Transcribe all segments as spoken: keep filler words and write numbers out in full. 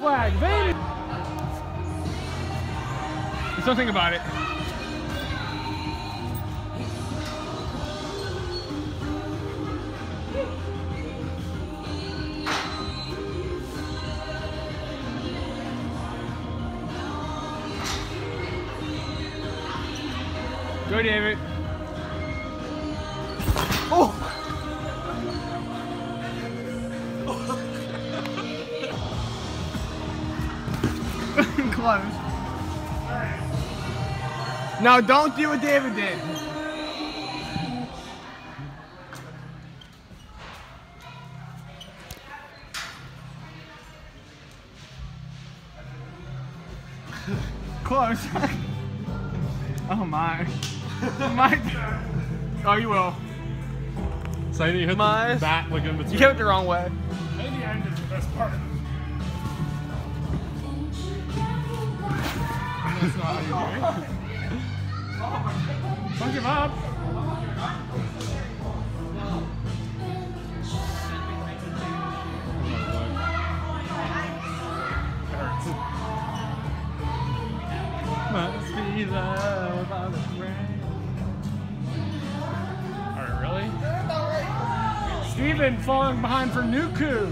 flag. Baby. There's something about it. Go, David. Oh! Close. Now don't do what David did. Close. Oh my. My oh, you will. So you hit my bat looking between. You hit it the wrong way. In the end is the best part. That's not how you do it. Punch him up. Must be love of a friend. Steven falling behind for Nuku.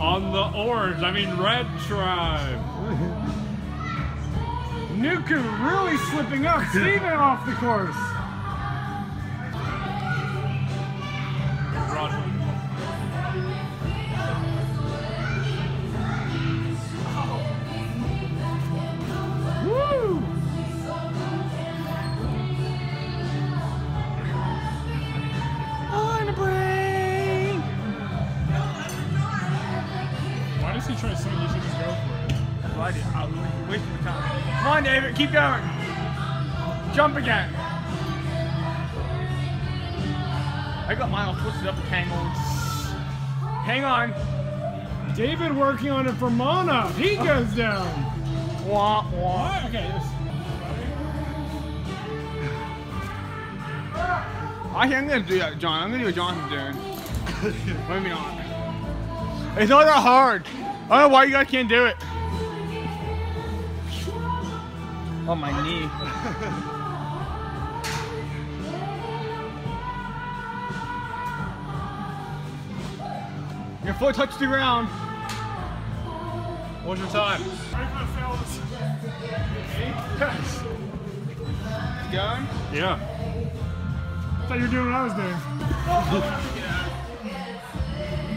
On the orange, I mean red tribe. Nuku really slipping up. Steven off the course. You try to see you should just go for it. Well, I did. I was wasting my time. Come on, David. Keep going. Jump again. I got mine all twisted up and tangled. Hang on. David working on it for Mona. He goes down. Wah, wah. Okay. Actually, I'm going to do that, John. I'm going to do what John's doing. Let me on. It's not that hard. I don't know why you guys can't do it. Oh, my knee. Your foot touched the ground. What was your time? You going? Yeah. I thought you were doing what I was doing.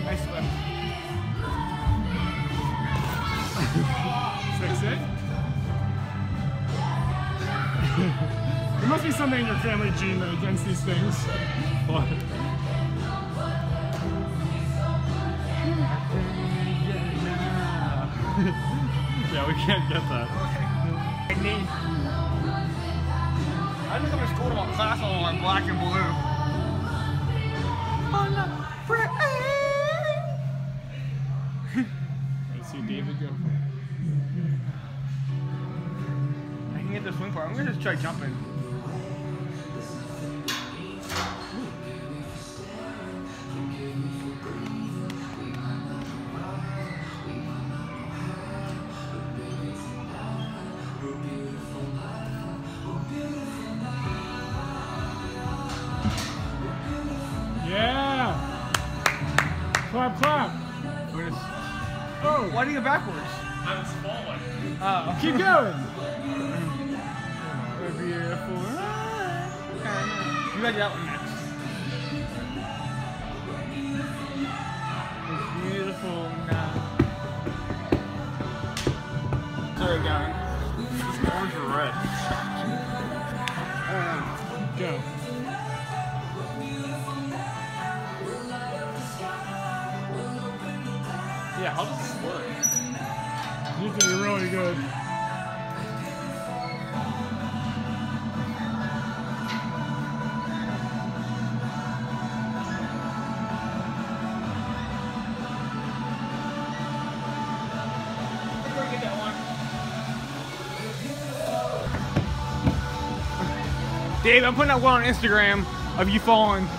Nice one. Six it. There must be something in your family gene that against these things. What? Yeah, we can't get that. I need. I just have a school about class all in black and blue. On the free. See David go. I can get the swing part. I'm gonna just try jumping. Yeah! Clap, clap! We're just oh, why do you go backwards? I was falling. Oh. Keep going. Beautiful. You gotta do that one next. It's beautiful now. Sorry, guy. It's orange or red? Uh, go. Yeah, how does this work? This is really good. Let's go get that one. Dave, I'm putting out one on Instagram of you falling. You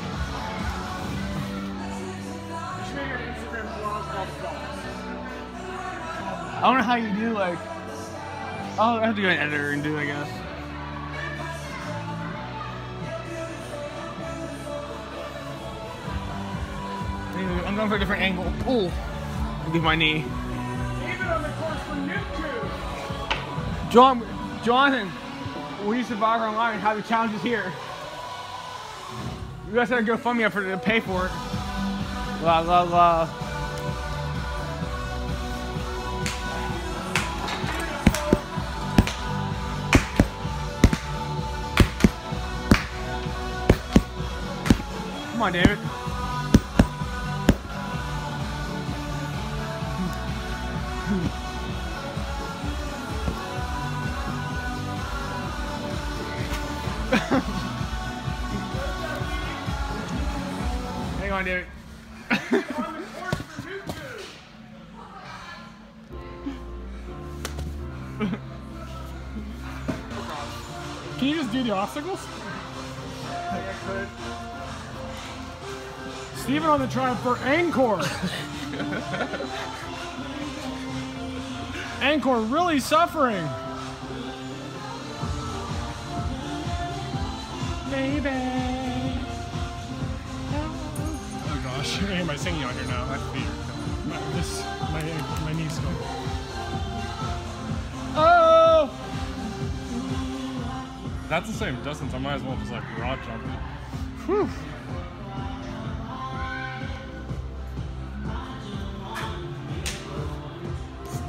should make your Instagram vlog called Vlogs. I don't know how you do, like, I'll have to go to an editor and do, I guess. Anyway, I'm going for a different angle. Pull. I'll give my knee. Even on the course for Nuku. John, Jonathan, we survive online and have the challenges here. You guys had to GoFundMe up for to pay for it. La la la. Come on, David. Hang on, David. Can you just do the obstacles? I could. Steven on the triumph for Angkor. Angkor really suffering. Baby. Oh gosh, hey, am I singing on here now? My feet are coming. This, my, ankle, my knees going. Oh! That's the same distance. I might as well just like rock jump it. Whew.